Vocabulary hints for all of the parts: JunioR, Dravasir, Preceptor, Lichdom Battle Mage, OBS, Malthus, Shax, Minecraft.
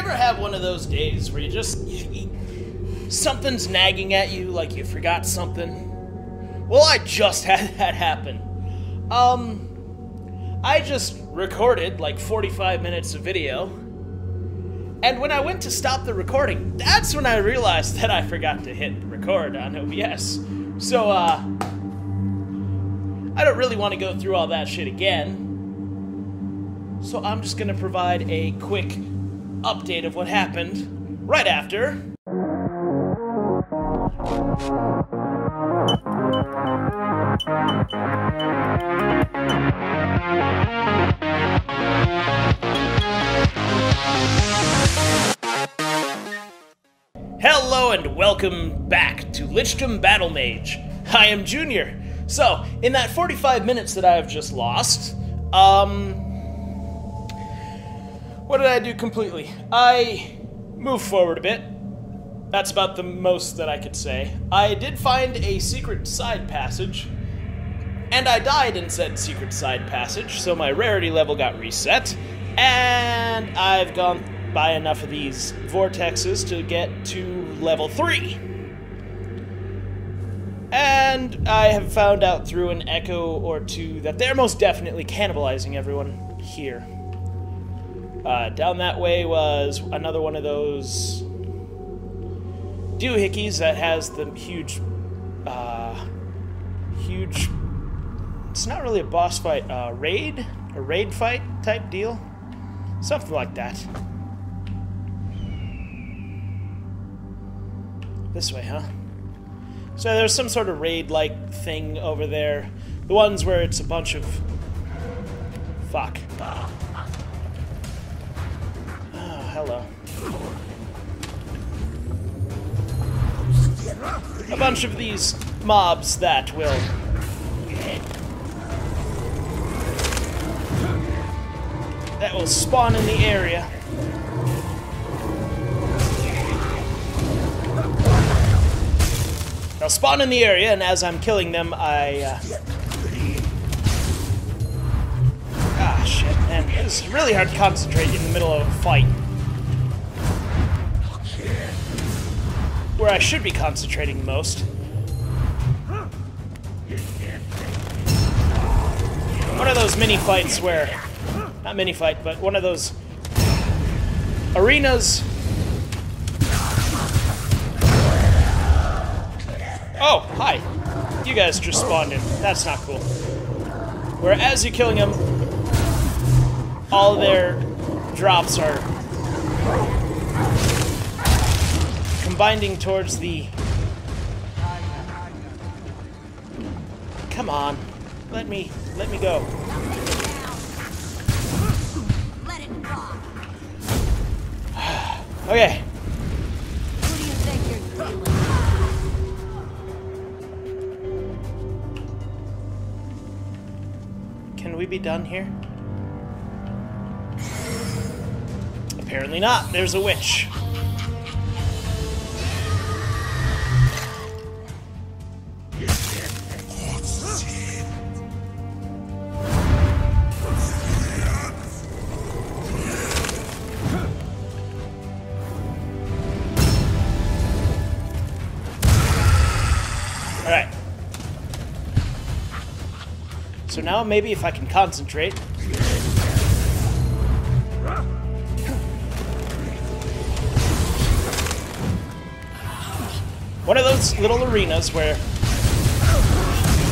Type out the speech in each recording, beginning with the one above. ever have one of those days where you just... something's nagging at you, like you forgot something? Well, I just had that happen. I just recorded like 45 minutes of video, and when I went to stop the recording, that's when I realized that I forgot to hit record on OBS. So, I don't really want to go through all that shit again. So I'm just gonna provide a quick update of what happened right after. Hello and welcome back to Lichdom Battle Mage. I am Junior. So, in that 45 minutes that I have just lost, what did I do completely? I moved forward a bit. That's about the most that I could say. I did find a secret side passage, and I died in said secret side passage, so my rarity level got reset, and I've gone by enough of these vortexes to get to level 3. And I have found out through an echo or two that they're most definitely cannibalizing everyone here. Down that way was another one of those doohickeys that has the huge, it's not really a boss fight, a raid fight type deal, something like that. This way, huh? So there's some sort of raid-like thing over there. The ones where it's a bunch of... fuck. Oh, hello. A bunch of these mobs that will... that will spawn in the area. They'll spawn in the area, and as I'm killing them, I... ah, shit, man. It's really hard to concentrate in the middle of a fight. Where I should be concentrating most. One of those mini fights where... not mini fight, but one of those... arenas... oh, hi. You guys just spawned in. That's not cool. Where as you're killing them, all their drops are combining towards the... come on. Let me go. Okay. We be done here? Apparently not. There's a witch. So now maybe if I can concentrate. One of those little arenas where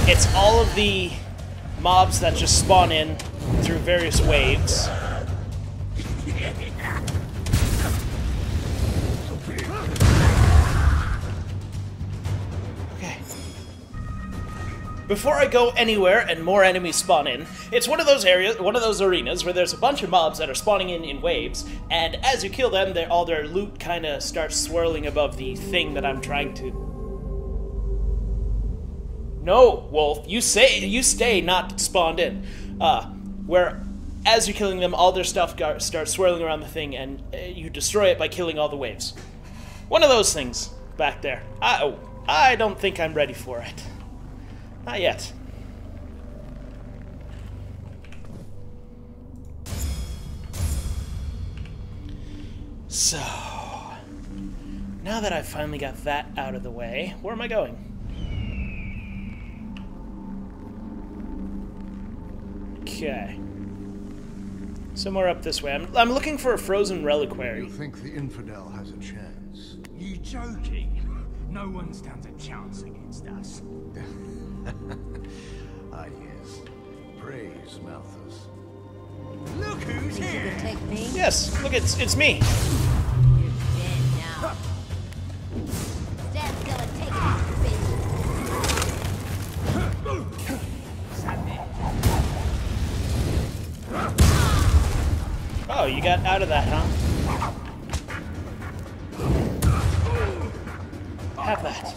it's all of the mobs that just spawn in through various waves. Before I go anywhere and more enemies spawn in, it's one of those areas, one of those arenas where there's a bunch of mobs that are spawning in waves, and as you kill them, all their loot kind of starts swirling above the thing that I'm trying to... no, Wolf, you stay not spawned in. Where as you're killing them, all their stuff starts swirling around the thing, and you destroy it by killing all the waves. One of those things back there. I don't think I'm ready for it. Not yet. So, now that I've finally got that out of the way, where am I going? Okay. Somewhere up this way. I'm looking for a frozen reliquary. You think the infidel has a chance? You joking? No one stands a chance against us. Ah, yes. Praise Malthus. Look who's here! Take me? Yes, look, it's me. You're dead now. Stand still and take it, bitch. Oh, you got out of that, huh? Have that.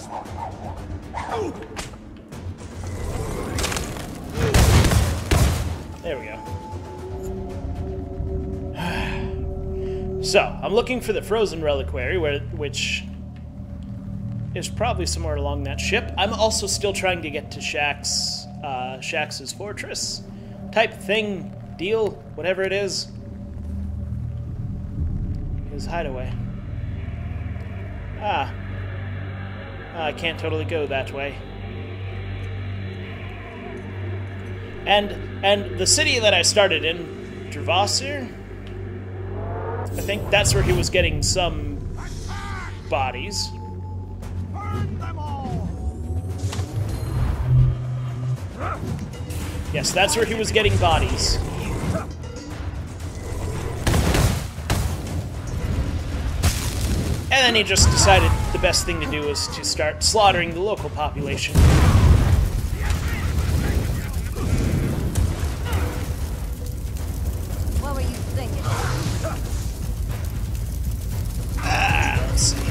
There we go. So, I'm looking for the frozen reliquary, which is probably somewhere along that ship. I'm also still trying to get to Shax's fortress type thing, deal, whatever it is. Hideaway. Ah. I can't totally go that way. And the city that I started in, Dravasir, I think that's where he was getting some bodies. Burn them all. Yes, that's where he was getting bodies. And then he just decided the best thing to do was to start slaughtering the local population. What were you thinking? Let's see.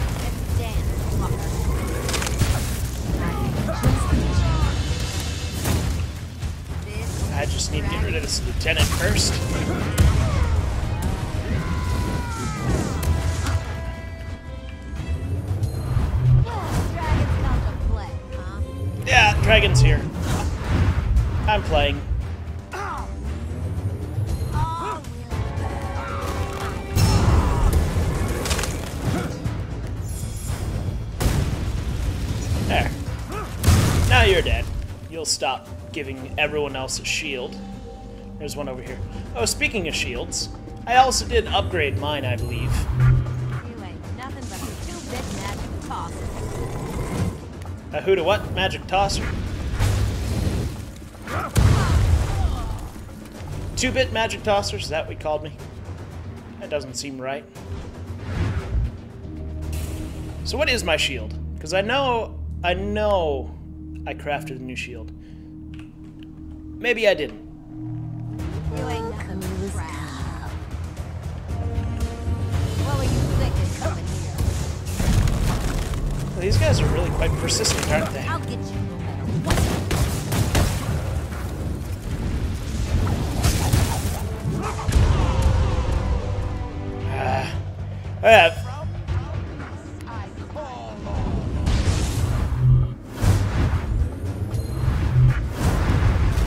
I just need to get rid of this lieutenant first. Dragon's here. I'm playing. There. Now you're dead. You'll stop giving everyone else a shield. There's one over here. Oh, speaking of shields, I also did upgrade mine, I believe. You ain't nothing but a two-bit magic tosser. A who to what? Magic tosser. 2-bit magic tossers, is that what you called me? That doesn't seem right. So what is my shield? Because I know I crafted a new shield. Maybe I didn't. You ain't nothing but a crab. What were you thinking coming here? Well, these guys are really quite persistent, aren't they? I'll get you.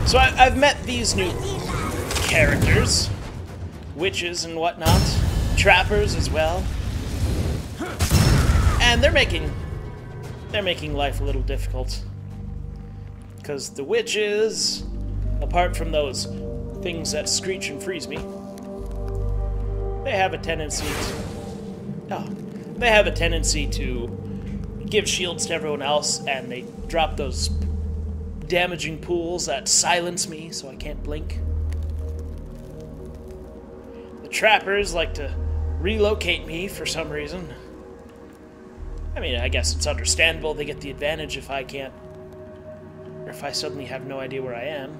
So I've met these new characters, witches and whatnot, trappers as well, and they're making life a little difficult, because the witches, apart from those things that screech and freeze me, they have a tendency to give shields to everyone else, and they drop those damaging pools that silence me so I can't blink. The trappers like to relocate me for some reason. I mean, I guess it's understandable. They get the advantage if I can't, or if I suddenly have no idea where I am.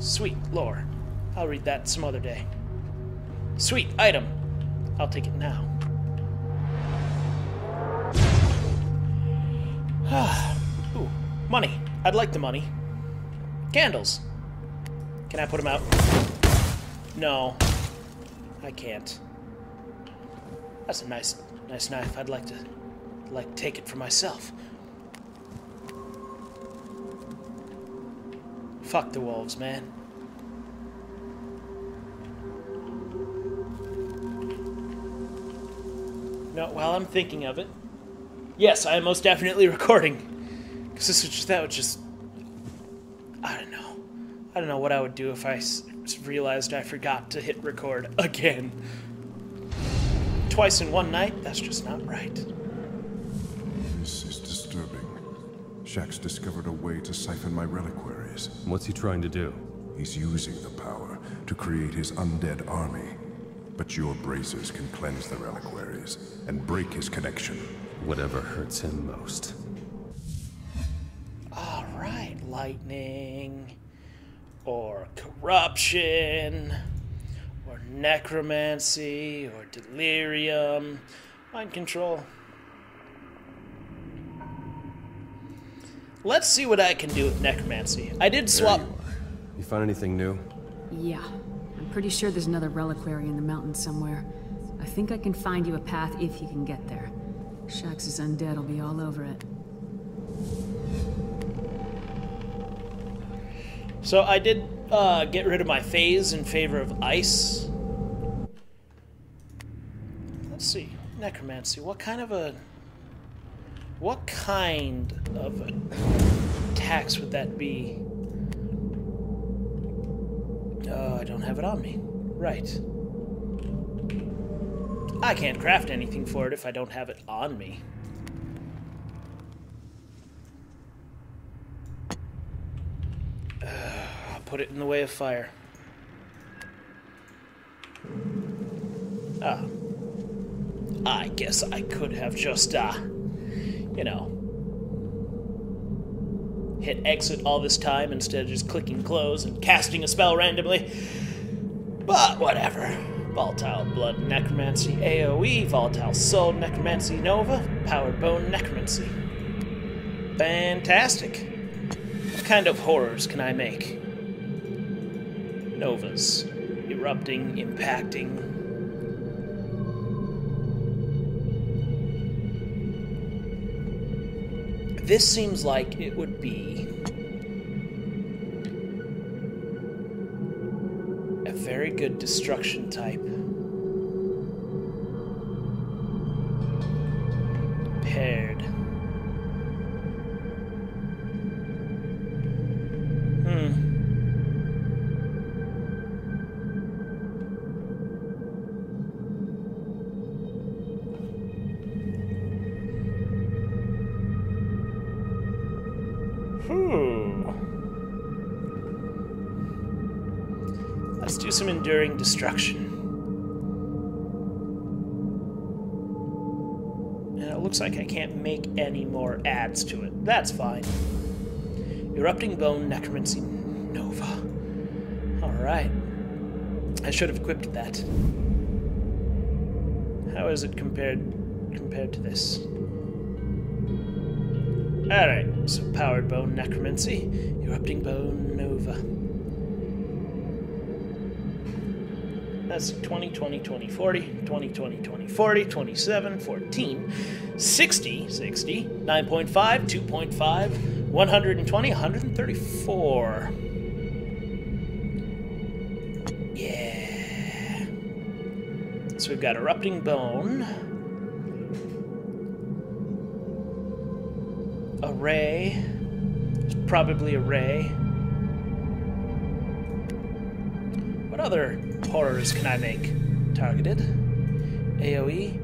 Sweet lore. I'll read that some other day. Sweet item. I'll take it now. Ooh, money. I'd like the money. Candles. Can I put them out? No. I can't. That's a nice knife. I'd like to take it for myself. Fuck the wolves, man. No, while I'm thinking of it. Yes, I am most definitely recording. Because that would just... I don't know. I don't know what I would do if I realized I forgot to hit record again. Twice in one night? That's just not right. This is disturbing. Shax discovered a way to siphon my reliquaries. What's he trying to do? He's using the power to create his undead army. But your bracers can cleanse the reliquaries and break his connection. Whatever hurts him most. All right, lightning. Or corruption. Or necromancy. Or delirium. Mind control. Let's see what I can do with necromancy. I did swap... You found anything new? Yeah. I'm pretty sure there's another reliquary in the mountain somewhere. I think I can find you a path if you can get there. Shax's undead will be all over it. So I did get rid of my phase in favor of ice. Let's see. Necromancy. What kind of attacks would that be? I don't have it on me. Right. I can't craft anything for it if I don't have it on me. I'll put it in the way of fire. I guess I could have just, you know, hit exit all this time instead of just clicking close and casting a spell randomly. But whatever. Volatile Blood Necromancy AoE, Volatile Soul Necromancy Nova, Powered Bone Necromancy. Fantastic. What kind of horrors can I make? Novas. Erupting, impacting. This seems like it would be a very good destruction type. Paired. Let's do some enduring destruction. And it looks like I can't make any more adds to it. That's fine. Erupting Bone Necromancy Nova. Alright. I should have equipped that. How is it compared to this? Alright, so Powered Bone Necromancy, Erupting Bone Nova. That's 20, 20, 20, 40, 20, 20, 20, 40, 27, 14, 60, 60, 9.5, 2.5, 120, 134. Yeah. So we've got Erupting Bone. Array. It's probably Array. What other... horrors can I make? Targeted. AoE.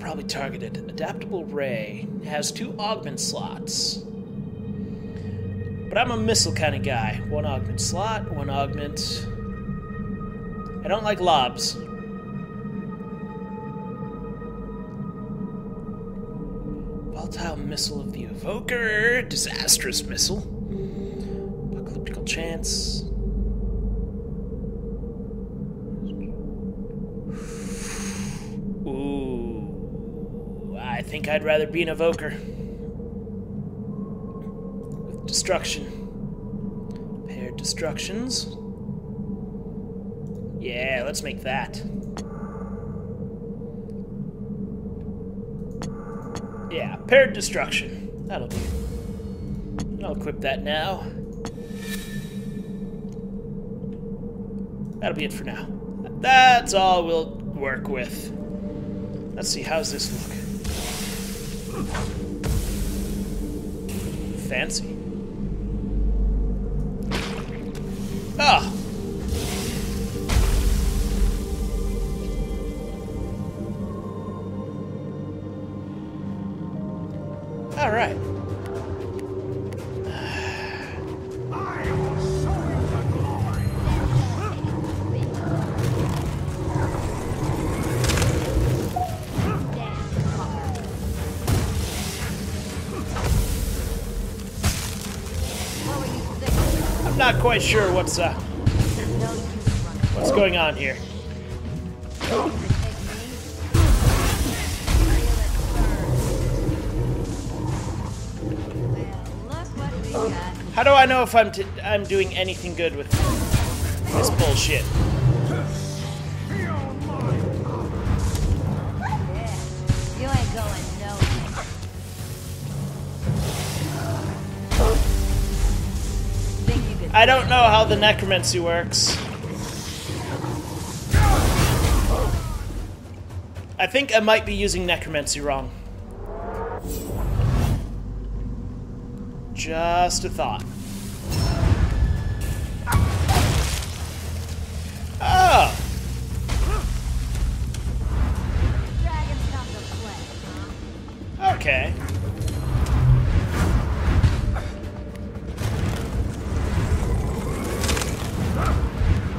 Probably targeted. Adaptable Ray. Has two augment slots. But I'm a missile kind of guy. One augment slot, one augment. I don't like lobs. Volatile Missile of the Evoker. Disastrous Missile. Apocalyptical Chance. I think I'd rather be an evoker. With destruction. Paired destructions. Yeah, let's make that. Yeah, paired destruction. That'll do. I'll equip that now. That'll be it for now. That's all we'll work with. Let's see, how's this look? Fancy. Ah! All right. Not quite sure what's going on here. How do I know if I'm doing anything good with this bullshit? I don't know how the necromancy works. I think I might be using necromancy wrong. Just a thought. Oh! Okay.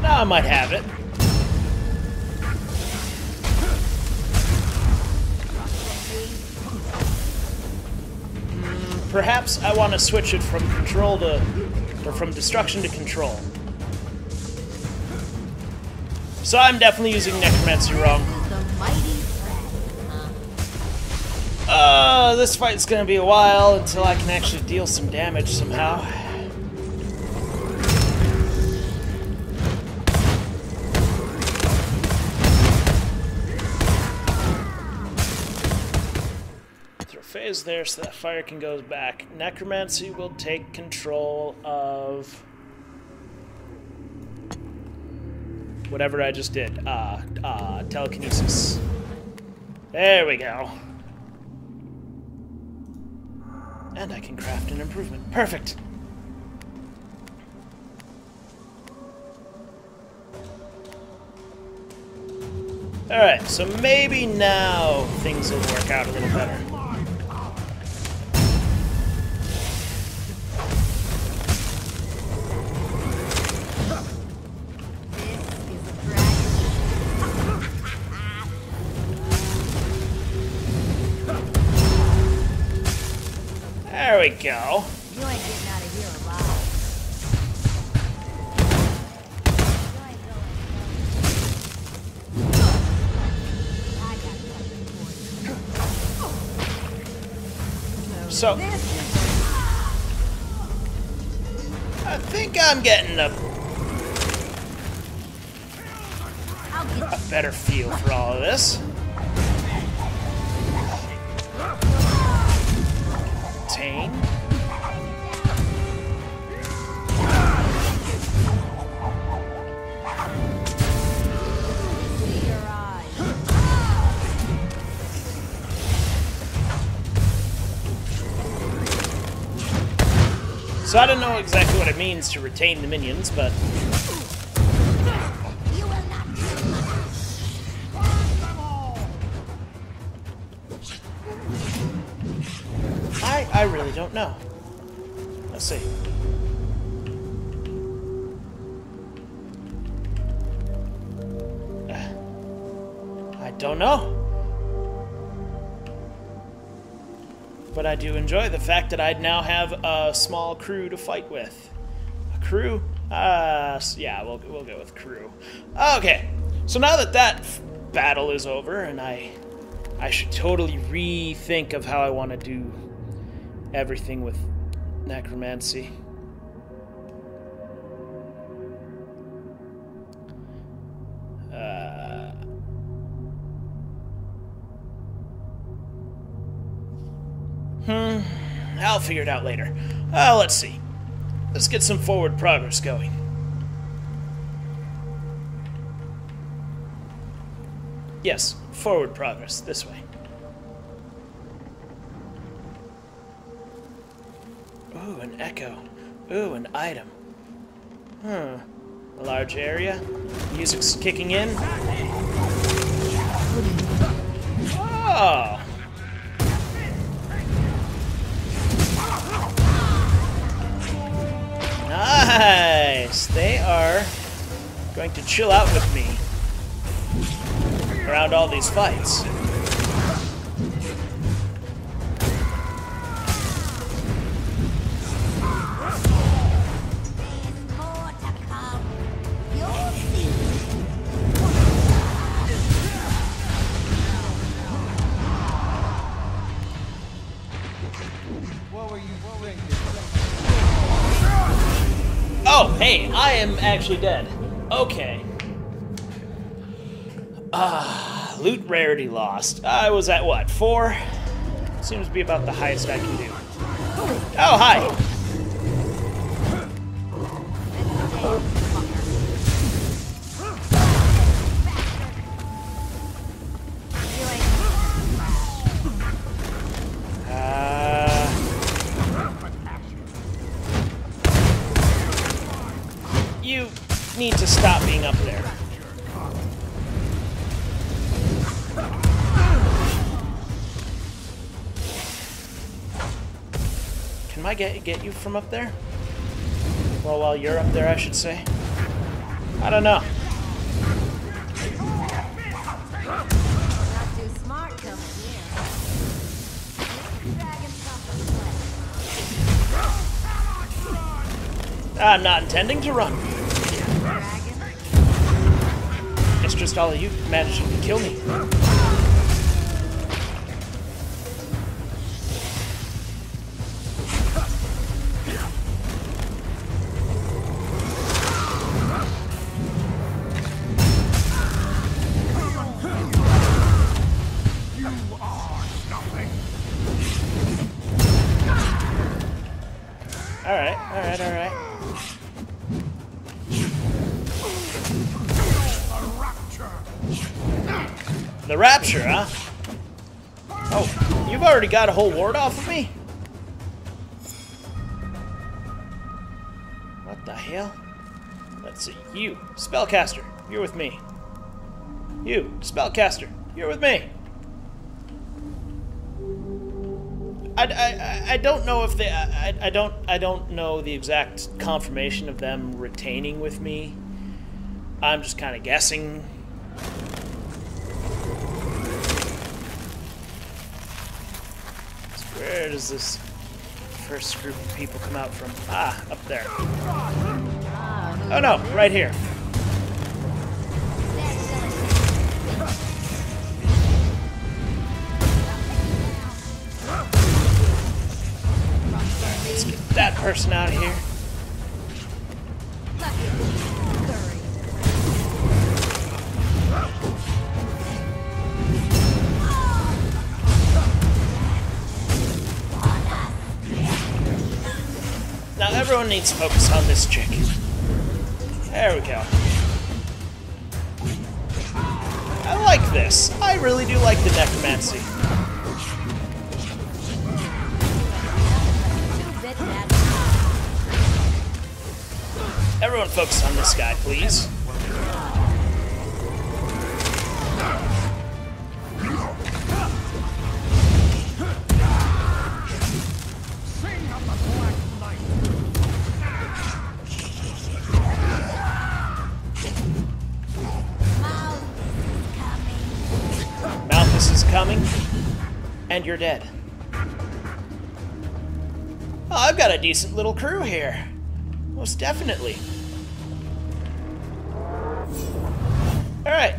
I might have it. Perhaps I want to switch it from control to, or from destruction to control. So I'm definitely using necromancy wrong. Oh, this fight's gonna be a while until I can actually deal some damage somehow. Phase there so that fire can go back. Necromancy will take control of whatever I just did. Telekinesis. There we go. And I can craft an improvement. Perfect. Alright, so maybe now things will work out a little better. There we go. You ain't getting out of here alive. So I think I'm getting a better feel for all of this. So I don't know exactly what it means to retain the minions, but I really don't know. Let's see. I don't know. But I do enjoy the fact that I now have a small crew to fight with. A crew? Yeah, we'll go with crew. Okay, so now that battle is over, and I should totally rethink of how I want to do everything with necromancy. I'll figure it out later. Let's see. Let's get some forward progress going. Yes, forward progress, this way. Ooh, an echo. Ooh, an item. Huh. A large area. Music's kicking in. Oh! Nice! They are going to chill out with me around all these fights. Oh, hey, I am actually dead. Okay. Loot rarity lost. I was at what, 4? Seems to be about the highest I can do. Oh, hi! You need to stop being up there. Can I get you from up there? Well, while you're up there, I should say. I don't know. Not too smart coming here. I'm not intending to run. It's just all of you managing to kill me. Alright. The rapture, huh? Oh, you've already got a whole ward off of me? What the hell? Let's see. You, spellcaster, you're with me. You, spellcaster, you're with me. I don't know if they I don't know the exact confirmation of them retaining with me. I'm just kind of guessing. Where does this first group of people come out from? Ah, up there. Oh no, right here. Let's get that person out of here. Now everyone needs to focus on this chick. There we go. I like this. I really do like the necromancy. Everyone focus on this guy, please. Malthus is coming, and you're dead. Oh, I've got a decent little crew here. Most definitely. Alright.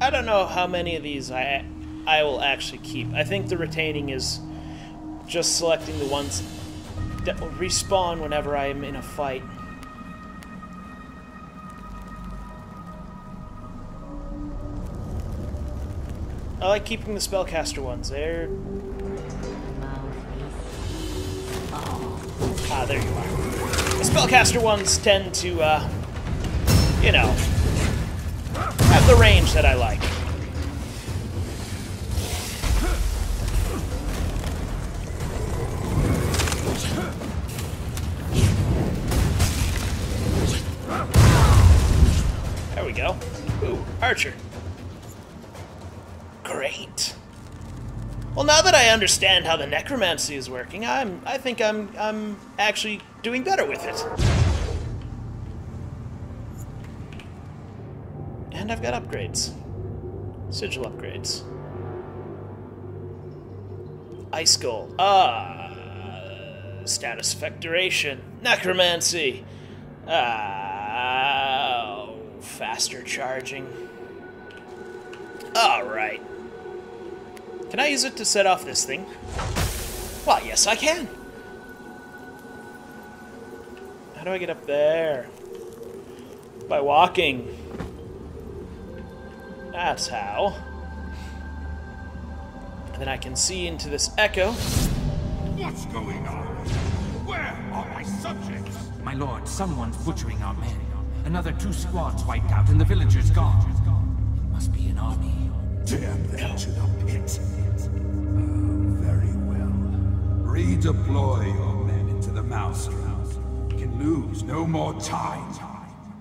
I don't know how many of these I will actually keep. I think the retaining is just selecting the ones that will respawn whenever I am in a fight. I like keeping the spellcaster ones. They're... Ah, there you are. The spellcaster ones tend to, you know, at the range that I like. There we go. Ooh, archer. Great. Well, now that I understand how the necromancy is working, I think I'm actually doing better with it. And I've got upgrades. Sigil upgrades. Ice Gold. Status effect duration. Necromancy. Faster charging. Alright. Can I use it to set off this thing? Well, yes, I can. How do I get up there? By walking. That's how. And then I can see into this echo. What's going on? Where are my subjects? My lord, someone's butchering our men. Another 2 squads wiped out and the villagers gone. It must be an army. Damn them to the pit. Very well. Redeploy your men into the mouse house. You can lose no more time.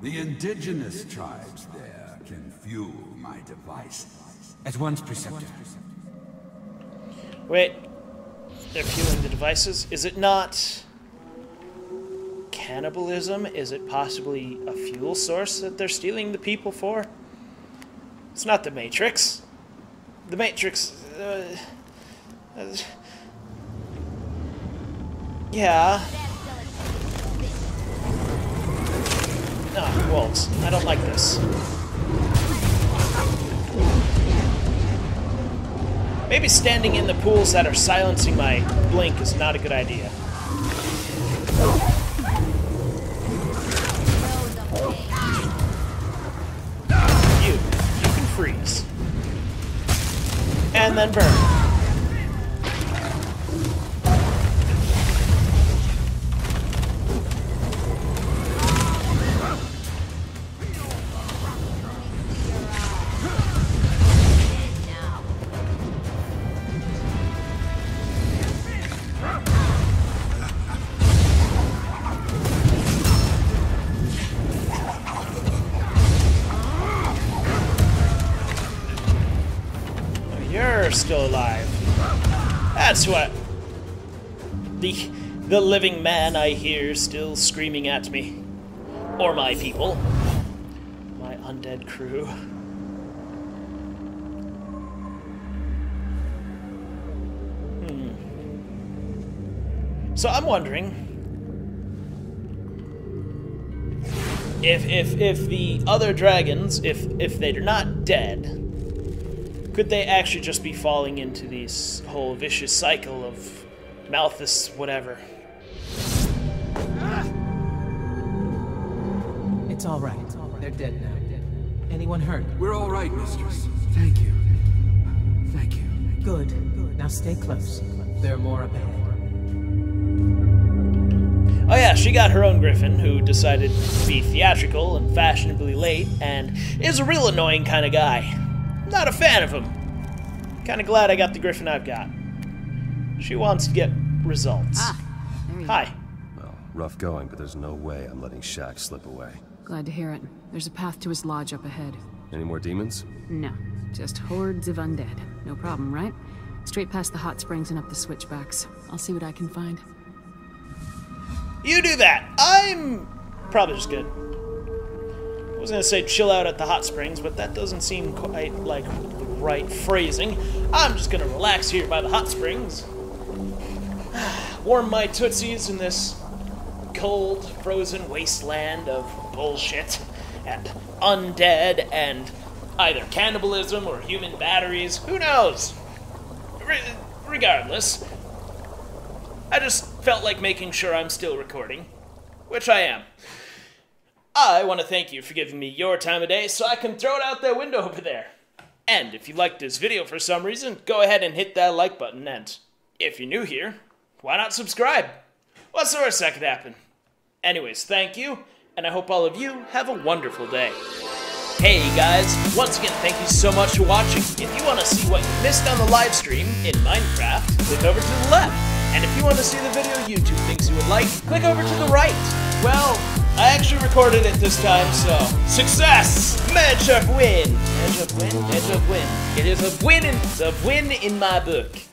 The indigenous tribes there can fuel my devices. At once, Preceptor. Wait. They're fueling the devices? Is it not cannibalism? Is it possibly a fuel source that they're stealing the people for? It's not the Matrix. The Matrix, yeah. Ah, wolves. I don't like this. Maybe standing in the pools that are silencing my blink is not a good idea. You can freeze. And then burn. Still alive. That's what the living man I hear still screaming at me, or my people, my undead crew. So I'm wondering if the other dragons, if they're not dead. Could they actually just be falling into this whole vicious cycle of Malthus whatever? It's all right. They're dead now. Anyone hurt? We're all right, mistress. Thank you. Thank you. Good. Now stay close. There are more about. Oh yeah, she got her own griffin who decided to be theatrical and fashionably late and is a real annoying kind of guy. Not a fan of him. Kind of glad I got the griffin I've got. She wants to get results. Hi. Well, rough going, but there's no way I'm letting Shax slip away. Glad to hear it. There's a path to his lodge up ahead. Any more demons? No. Just hordes of undead. No problem, right? Straight past the hot springs and up the switchbacks. I'll see what I can find. You do that. I'm probably just good. I was going to say chill out at the hot springs, but that doesn't seem quite like the right phrasing. I'm just going to relax here by the hot springs. Warm my tootsies in this cold, frozen wasteland of bullshit and undead and either cannibalism or human batteries. Who knows? Regardless, I just felt like making sure I'm still recording, which I am. I want to thank you for giving me your time of day so I can throw it out that window over there. And if you liked this video for some reason, go ahead and hit that like button, and if you're new here, why not subscribe? What's the worst that could happen? Anyways, thank you, and I hope all of you have a wonderful day. Hey guys, once again thank you so much for watching. If you want to see what you missed on the live stream in Minecraft, click over to the left. And if you want to see the video YouTube thinks you would like, click over to the right. Well, I actually recorded it this time, so success! Matchup win! Matchup win? Matchup win. It is a win in my book.